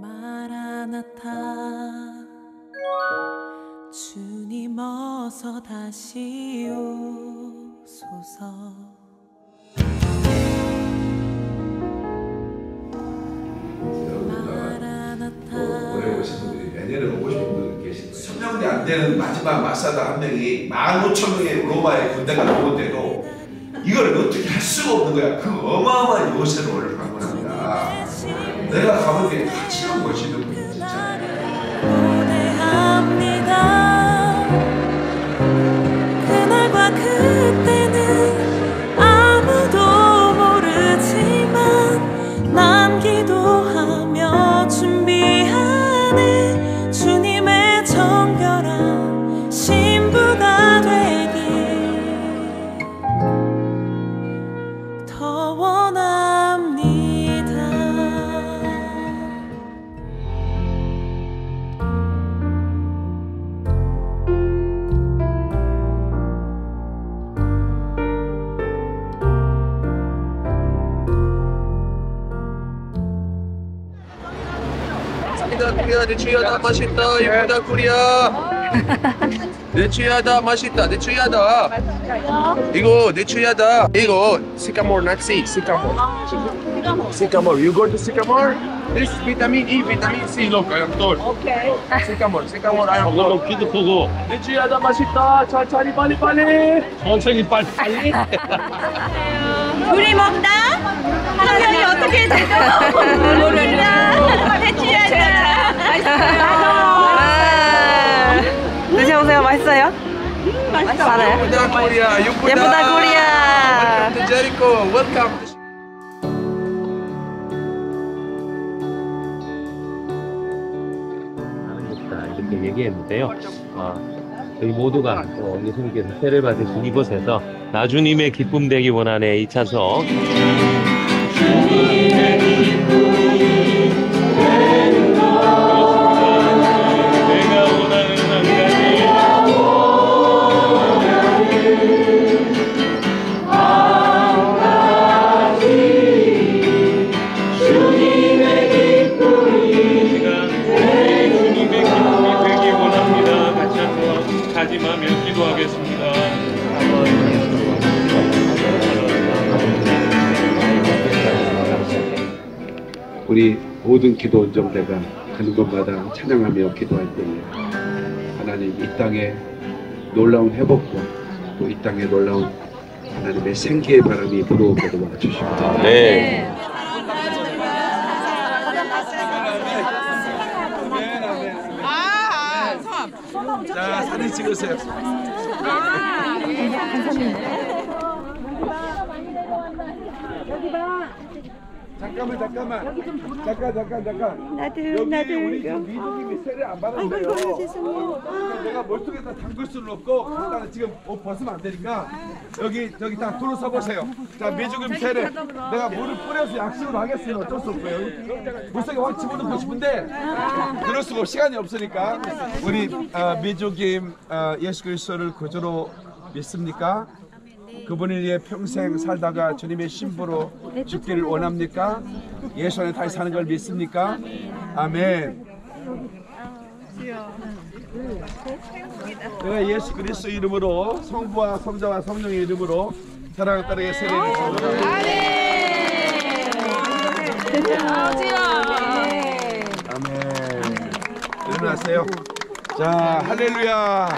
마라나타 주님 어서 다시 오소서. 내년에 오고 싶은 분들 계신데 3년이 안 되는 마지막 마사다 한 명이 15,000명의 로마의 군대가 넘었는데도 이걸 어떻게 할 수가 없는 거야. 그 어마어마한 요새를 오늘 방문합니다. 내가 가본 게 가치한 것이든 분이 진짜 고대합니다. 그날과 그때는 아무도 모르지만 난 기도하며 준비하네. 내 주야다 맛있다. 예쁘다 구리야. 내 주야다 맛있다. 내 주야다. 이거 내 주야다. 이거 sycamore 낚시. sycamore. sycamore. You go to sycamore? This vitamin E, vitamin C. Look, I am told. Okay. sycamore. sycamore. I am told. 키도 크고. 내 주야다 맛있다. 천천히 빨리 빨리. 천천히 빨리 빨리. 구리 먹다. 한편이 어떻게 되죠? 모릅니다. 내 주야다. 맛있어요. 드셔보세요. 맛있어요? 맛있어. 많아요. 예쁘다 코리아. 예쁘다 코리아. Welcome to Jericho. Welcome. 이렇게 얘기했는데요. 저희 모두가 예수님께서 세례를 받으신 이곳에서 나 주님의 기쁨 되기 원하네. 이 찬송. 주님의 기쁨. 우리 모든 기도 온정대가 가는 곳마다 찬양하며 기도할 때에 하나님 이 땅에 놀라운 회복과 또 이 땅에 놀라운 하나님의 생기의 바람이 불어오게 도와 주시고 네. 자 사진 찍으세요. 여기 봐. 잠깐만. 여기 좀 잠깐. 나도 우리 좀 미국이 세례를 안 받았는데요. 아이고 죄송해요. 내가 멀뚱에다 담글 수는 없고 그러다가 지금 옷 벗으면 안 되니까 여기 다 둘러서 보세요. 자 미국이 세례. 내가 물을 뿌려서 약식으로 하겠으면 어쩔 수 없고요. 물속에 확 집어넣고 싶은데 그럴 수가 없고 시간이 없으니까 우리 미국이 예수 그리스도를 구주로 믿습니까? 그분을 위해 평생 살다가 주님의 신부로 죽기를 원합니까? 예수 안에 다시 사는 걸 믿습니까? 아멘. 내가 예수 그리스도 이름으로 성부와 성자와 성령의 이름으로 사랑하는 딸에게 세례를 주옵소서. 아멘. 아멘. 일어나세요. 자 할렐루야.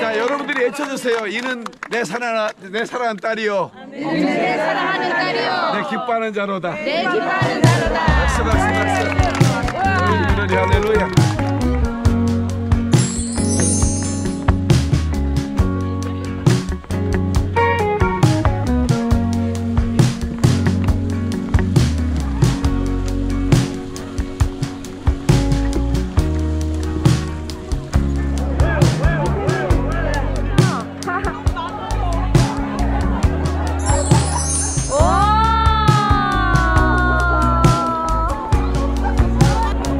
자 여러분들이 외쳐주세요. 이는 내 사랑하는 딸이요. 내 사랑하는 딸이요. 내 기뻐하는 자로다. 내 기뻐하는 자로다. 박수. 우리 할렐루야.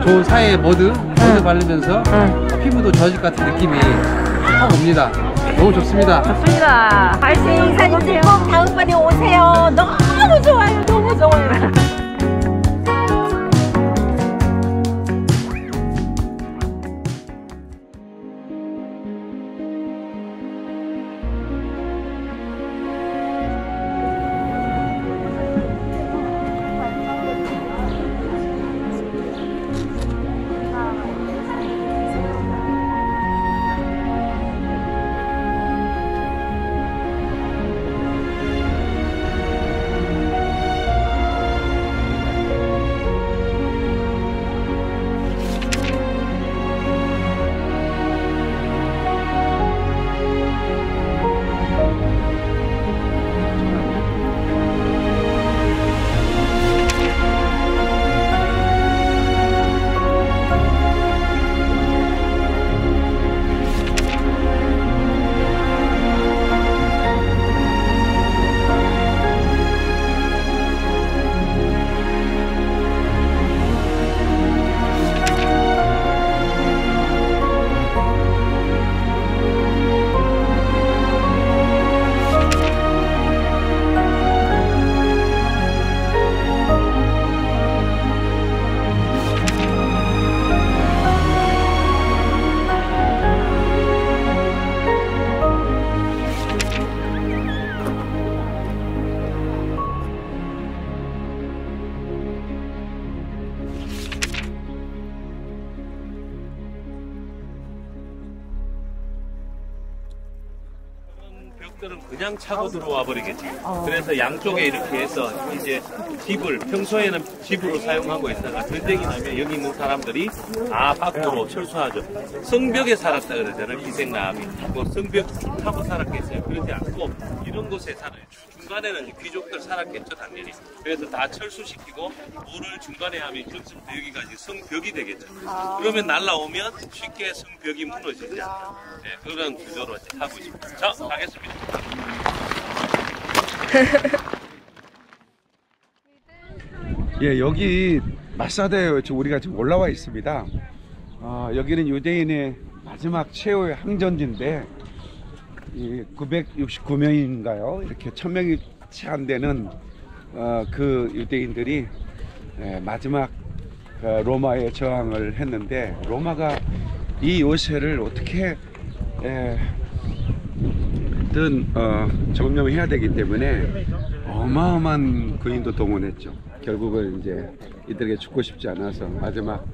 좋은 사회에 모두 바르면서 피부도 저질 같은 느낌이 확 옵니다. 너무 좋습니다. 좋습니다. 발생 사진 꼭 다음번에 오세요. 너무 좋아요. 너무 좋아요. 녀석들은 그냥 차고 들어와 버리겠지. 그래서 양쪽에 이렇게 해서 이제 집을 평소에는 집으로 사용하고 있다가 전쟁이 나면 여기 있는 사람들이 밖으로 철수하죠. 성벽에 살았다 그러잖아요. 희생남이 뭐 성벽 타고 살았겠어요. 그러지 않고 이런 곳에 살아요. 중간에는 귀족들 살았겠죠, 당연히. 그래서 다 철수시키고 물을 중간에 하면 좀부터 여기까지 성벽이 되겠죠. 그러면 날라오면 쉽게 성벽이 무너지지 않아요. 네, 그런 구조로 하고 있습니다. 자, 가겠습니다. 예, 여기 마사다에 우리가 지금 올라와 있습니다. 여기는 유대인의 마지막 최후의 항전지인데 969명인가요? 이렇게 1000명이 채 안 되는 그 유대인들이 마지막 로마에 저항을 했는데, 로마가 이 요새를 어떻게 점령해야 되기 때문에 어마어마한 군인도 동원했죠. 결국은 이제 이들에게 죽고 싶지 않아서 마지막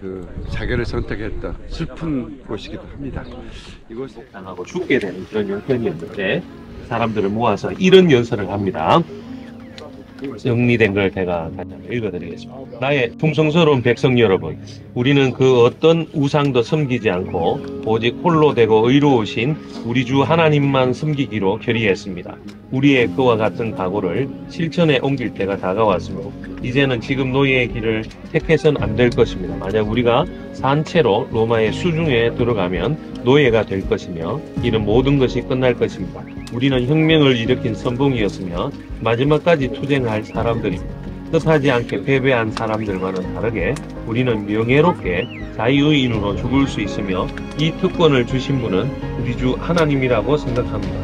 그 자결을 선택했던 슬픈 곳이기도 합니다. 이곳을 당하고 죽게 되는 그런 형편이었는데 사람들을 모아서 이런 연설을 합니다. 정리된 걸 제가 읽어드리겠습니다. 나의 충성스러운 백성 여러분, 우리는 그 어떤 우상도 섬기지 않고 오직 홀로 되고 의로우신 우리 주 하나님만 섬기기로 결의했습니다. 우리의 그와 같은 각오를 실천에 옮길 때가 다가왔으므로 이제는 지금 노예의 길을 택해서는 안 될 것입니다. 만약 우리가 산채로 로마의 수중에 들어가면 노예가 될 것이며 이는 모든 것이 끝날 것입니다. 우리는 혁명을 일으킨 선봉이었으며 마지막까지 투쟁할 사람들입니다. 뜻하지 않게 패배한 사람들과는 다르게 우리는 명예롭게 자유인으로 죽을 수 있으며 이 특권을 주신 분은 우리 주 하나님이라고 생각합니다.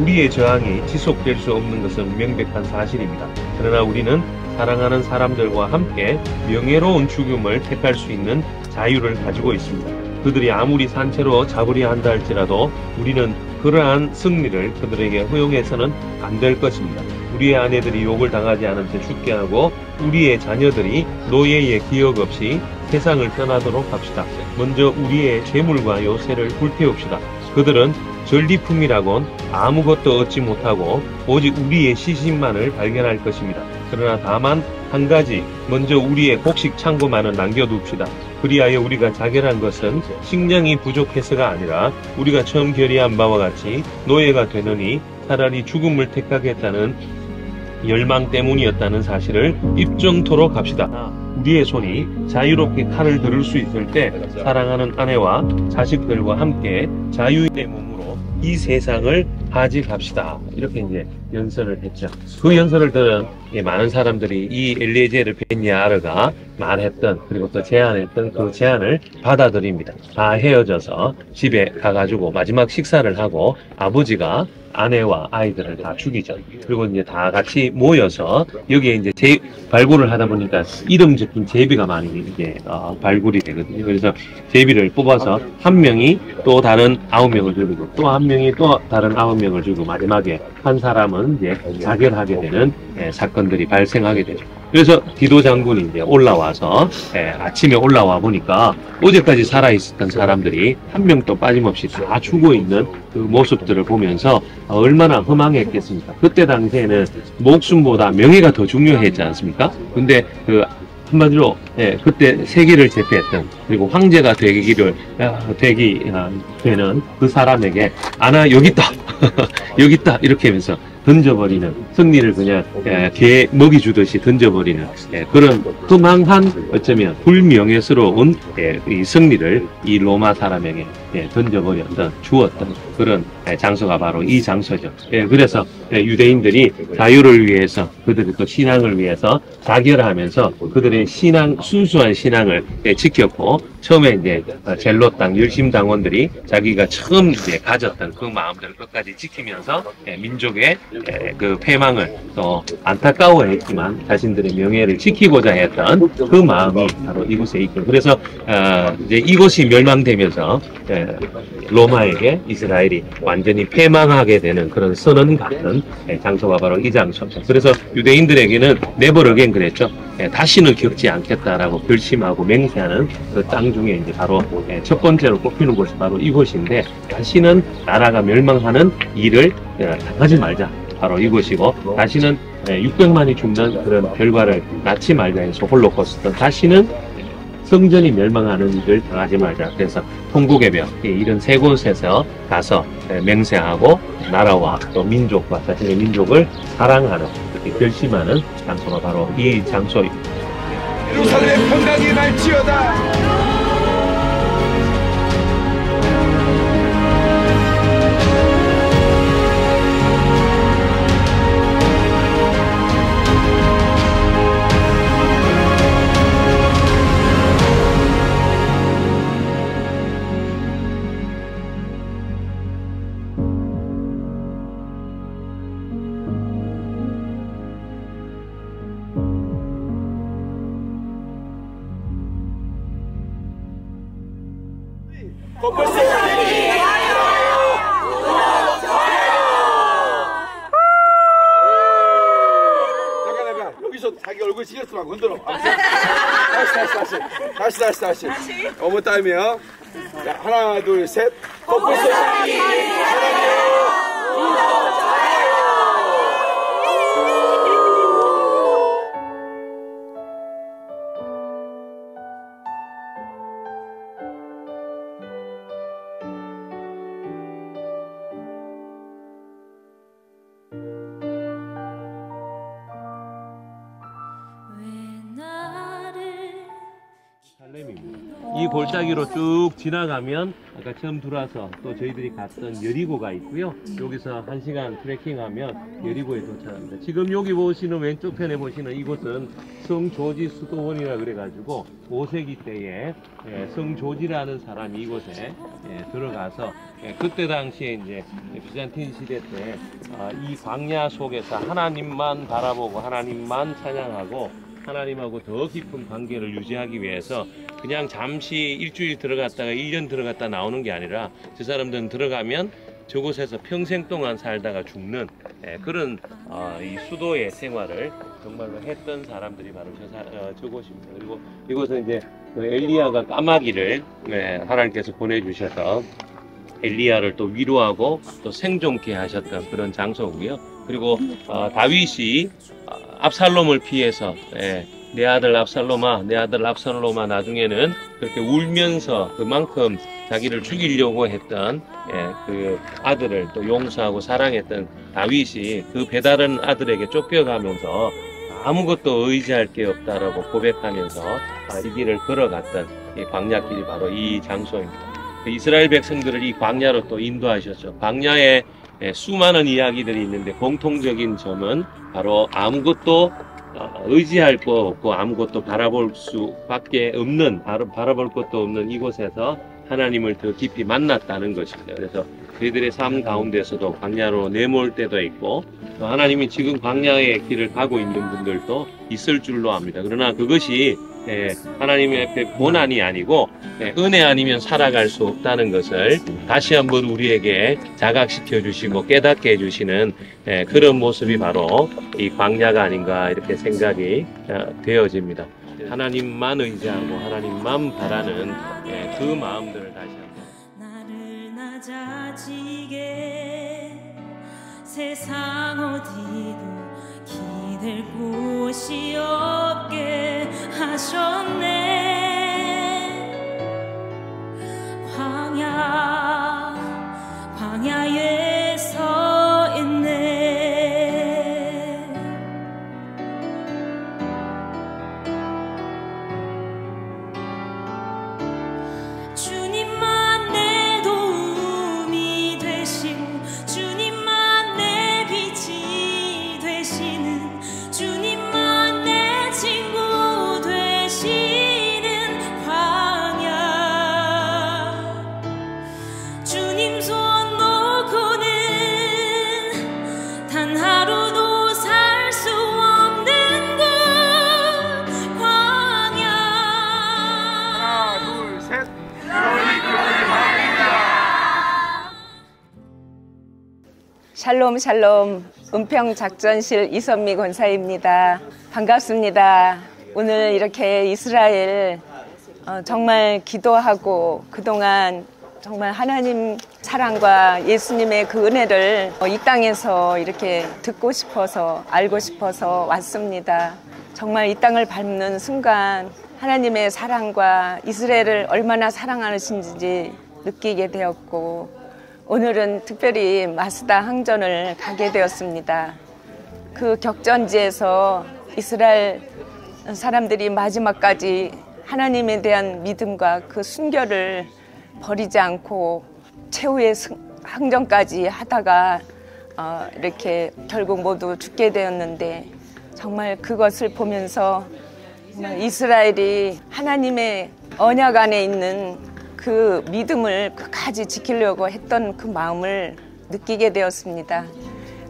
우리의 저항이 지속될 수 없는 것은 명백한 사실입니다. 그러나 우리는 사랑하는 사람들과 함께 명예로운 죽음을 택할 수 있는 자유를 가지고 있습니다. 그들이 아무리 산채로 잡으려 한다 할지라도 우리는 그러한 승리를 그들에게 허용해서는 안 될 것입니다. 우리의 아내들이 욕을 당하지 않은 채 죽게 하고 우리의 자녀들이 노예의 기억 없이 세상을 떠나도록 합시다. 먼저 우리의 재물과 요새를 불태웁시다. 그들은 전리품이라곤 아무것도 얻지 못하고 오직 우리의 시신만을 발견할 것입니다. 그러나 다만 한 가지, 먼저 우리의 곡식 창고만은 남겨둡시다. 그리하여 우리가 자결한 것은 식량이 부족해서가 아니라 우리가 처음 결의한 바와 같이 노예가 되느니 차라리 죽음을 택하겠다는 열망 때문이었다는 사실을 입증토록 합시다. 우리의 손이 자유롭게 칼을 들을 수 있을 때 사랑하는 아내와 자식들과 함께 자유의 몸으로 이 세상을 하직합시다. 이렇게 이제 연설을 했죠. 그 연설을 들은 많은 사람들이 이 엘리에제르 베냐르가 말했던 그리고 또 제안했던 그 제안을 받아들입니다. 다 헤어져서 집에 가가지고 마지막 식사를 하고 아버지가 아내와 아이들을 다 죽이죠. 그리고 이제 다 같이 모여서 여기에 이제 발굴을 하다 보니까 이름 적힌 제비가 많이 이제 발굴이 되거든요. 그래서 제비를 뽑아서 한 명이 또 다른 9명을 죽이고 또 한 명이 또 다른 9명을 죽이고 마지막에 한 사람은 이제 자결하게 되는 사건들이 발생하게 되죠. 그래서 디도 장군이 이제 올라와서 아침에 올라와 보니까 어제까지 살아있었던 사람들이 한 명도 빠짐없이 다 죽어 있는 그 모습들을 보면서 얼마나 허망했겠습니까? 그때 당시에는 목숨보다 명예가 더 중요했지 않습니까? 근데 그 한마디로 그때 세계를 제패했던 그리고 황제가 되는 그 사람에게 아나 여기 있다 여기 있다 이렇게 하면서 던져버리는, 승리를 그냥 개 먹이 주듯이 던져버리는 그런 허망한, 어쩌면 불명예스러운 이 승리를 이 로마 사람에게 던져버렸던, 주었던 그런 장소가 바로 이 장소죠. 그래서 유대인들이 자유를 위해서, 그들의 또 신앙을 위해서 자결하면서 그들의 신앙, 순수한 신앙을 지켰고, 처음에 이제 젤로 땅 열심당원들이 자기가 처음 이제 가졌던 그 마음들을 끝까지 지키면서 민족의 그 패망을 또 안타까워했지만 자신들의 명예를 지키고자 했던 그 마음이 바로 이곳에 있고, 그래서 이제 이곳이 멸망되면서 로마에게 이스라엘이 완전히 패망하게 되는 그런 선언 같은 장소가 바로 이 장소입니다. 그래서 유대인들에게는 네버 어게인 그랬죠. 다시는 겪지 않겠다라고 결심하고 맹세하는 그 땅 중에 이제 바로 첫 번째로 꼽히는 곳이 바로 이곳인데, 다시는 나라가 멸망하는 일을 당하지 말자. 바로 이곳이고, 다시는 600만이 죽는 그런 결과를 낳지 말자 해서 홀로코스트, 다시는 성전이 멸망하는 일을 당하지 말자. 그래서 통곡의 벽, 이런 세 곳에서 가서 맹세하고 나라와 또 민족과 자신의 민족을 사랑하는, 이렇게 결심하는 장소가 바로 이 장소입니다. 예루살렘 평강이 날지어다. 코뿔소TV 좋아요! 구독! 좋아요! 잠깐 여기서 자기 얼굴 신경 쓰라고 흔들어. 다시. 어머 타임이요. 자, 하나 둘 셋. 코뿔소TV 사랑해요! 구독! 이 골짜기로 쭉 지나가면 아까 처음 들어와서 또 저희들이 갔던 여리고가 있고요. 여기서 1시간 트레킹하면 여리고에 도착합니다. 지금 여기 보시는 왼쪽 편에 보시는 이곳은 성조지 수도원이라 그래가지고 5세기 때에 성조지라는 사람이 이곳에 들어가서 그때 당시에 이제 비잔틴 시대 때 이 광야 속에서 하나님만 바라보고 하나님만 찬양하고 하나님하고 더 깊은 관계를 유지하기 위해서 그냥 잠시 일주일 들어갔다가 1년 들어갔다 나오는 게 아니라 저 사람들은 들어가면 저곳에서 평생 동안 살다가 죽는 그런 이 수도의 생활을 정말로 했던 사람들이 바로 저곳입니다. 그리고 이곳은 이제 엘리야가 까마귀를 하나님께서 보내주셔서 엘리야를 또 위로하고 또 생존케 하셨던 그런 장소고요. 그리고 다윗이 압살롬을 피해서 내 아들 압살롬아 나중에는 그렇게 울면서 그만큼 자기를 죽이려고 했던 그 아들을 또 용서하고 사랑했던 다윗이 그 배다른 아들에게 쫓겨가면서 아무것도 의지할 게 없다라고 고백하면서 이 길을 걸어갔던 이 광야길이 바로 이 장소입니다. 그 이스라엘 백성들을 이 광야로 또 인도하셨죠. 광야에 수많은 이야기들이 있는데 공통적인 점은 바로 아무것도 의지할 거 없고 아무것도 바라볼 수밖에 없는, 바라볼 것도 없는 이곳에서 하나님을 더 깊이 만났다는 것입니다. 그래서 저희들의 삶 가운데서도 광야로 내몰 때도 있고, 또 하나님이 지금 광야의 길을 가고 있는 분들도 있을 줄로 압니다. 그러나 그것이 하나님의 앞에 고난이 아니고 은혜 아니면 살아갈 수 없다는 것을 다시 한번 우리에게 자각시켜 주시고 깨닫게 해주시는 그런 모습이 바로 이 광야가 아닌가 이렇게 생각이 되어집니다. 하나님만 의지하고 하나님만 바라는 그 마음들을 다시 한번 나를 낮아지게 세상 어디도 기댈 곳이 없게 하셨네. 광야에 서 있네. 주님만 내 도움이 되시고 주님만 내 빛이 되시는 주님만 내 친구 되시는 샬롬 샬롬, 은평작전실 이선미 권사입니다. 반갑습니다. 오늘 이렇게 이스라엘 정말 기도하고 그동안 정말 하나님 사랑과 예수님의 그 은혜를 이 땅에서 이렇게 듣고 싶어서 알고 싶어서 왔습니다. 정말 이 땅을 밟는 순간 하나님의 사랑과 이스라엘을 얼마나 사랑하시는지 느끼게 되었고, 오늘은 특별히 마사다 항전을 가게 되었습니다. 그 격전지에서 이스라엘 사람들이 마지막까지 하나님에 대한 믿음과 그 순결을 버리지 않고 최후의 항전까지 하다가 이렇게 결국 모두 죽게 되었는데, 정말 그것을 보면서 이스라엘이 하나님의 언약 안에 있는 그 믿음을 끝까지 지키려고 했던 그 마음을 느끼게 되었습니다.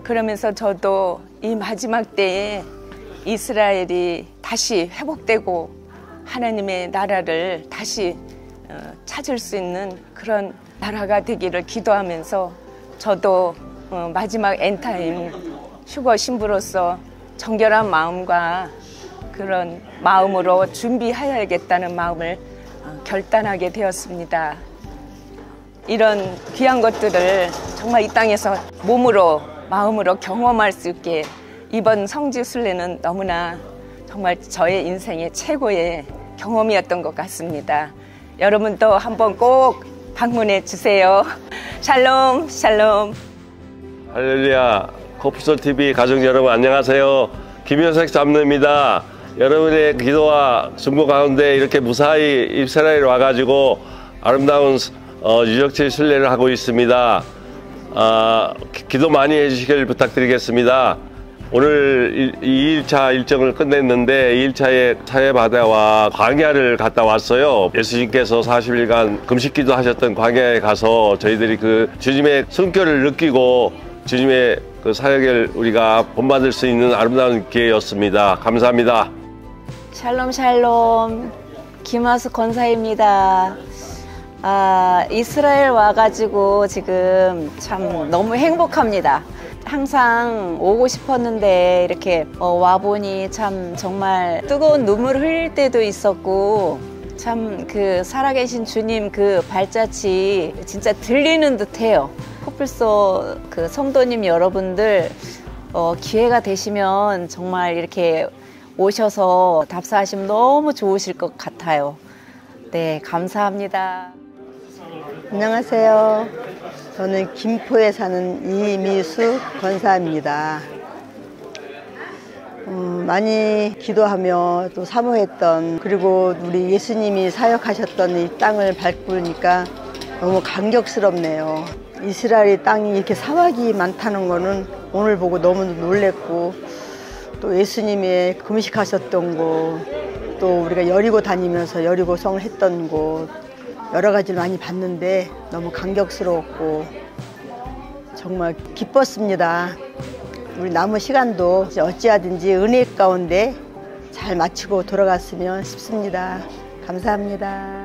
그러면서 저도 이 마지막 때에 이스라엘이 다시 회복되고 하나님의 나라를 다시 찾을 수 있는 그런 나라가 되기를 기도하면서, 저도 마지막 엔타임 휴거 신부로서 정결한 마음과 그런 마음으로 준비해야겠다는 마음을 결단하게 되었습니다. 이런 귀한 것들을 정말 이 땅에서 몸으로 마음으로 경험할 수 있게 이번 성지순례는 너무나 정말 저의 인생의 최고의 경험이었던 것 같습니다. 여러분도 한번 꼭 방문해 주세요. 샬롬 샬롬. 할렐루야. 코뿔소TV 가족 여러분 안녕하세요. 김현석 장로입니다. 여러분의 기도와 중보 가운데 이렇게 무사히 이스라엘 와가지고 아름다운 유적지 순례를 하고 있습니다. 기도 많이 해주시길 부탁드리겠습니다. 오늘 2일차 일정을 끝냈는데 2일차에 사해바다와 광야를 갔다 왔어요. 예수님께서 40일간 금식기도 하셨던 광야에 가서 저희들이 그 주님의 숨결을 느끼고 주님의 그 사역을 우리가 본받을 수 있는 아름다운 기회였습니다. 감사합니다. 샬롬 샬롬, 김하수 권사입니다. 이스라엘 와가지고 지금 참 너무 행복합니다. 항상 오고 싶었는데 이렇게 와보니 참 정말 뜨거운 눈물 흘릴 때도 있었고, 참 그 살아계신 주님 그 발자취 진짜 들리는 듯해요. 코뿔소 그 성도님 여러분들 기회가 되시면 정말 이렇게 오셔서 답사하시면 너무 좋으실 것 같아요. 네, 감사합니다. 안녕하세요. 저는 김포에 사는 이미수 권사입니다. 많이 기도하며 또 사모했던, 그리고 우리 예수님이 사역하셨던 이 땅을 밟으니까 너무 감격스럽네요. 이스라엘 땅이 이렇게 사막이 많다는 거는 오늘 보고 너무 놀랬고, 또 예수님의 금식하셨던 곳, 또 우리가 여리고 다니면서 여리고 성을 했던 곳, 여러 가지를 많이 봤는데 너무 감격스러웠고 정말 기뻤습니다. 우리 남은 시간도 어찌하든지 은혜 가운데 잘 마치고 돌아갔으면 싶습니다. 감사합니다.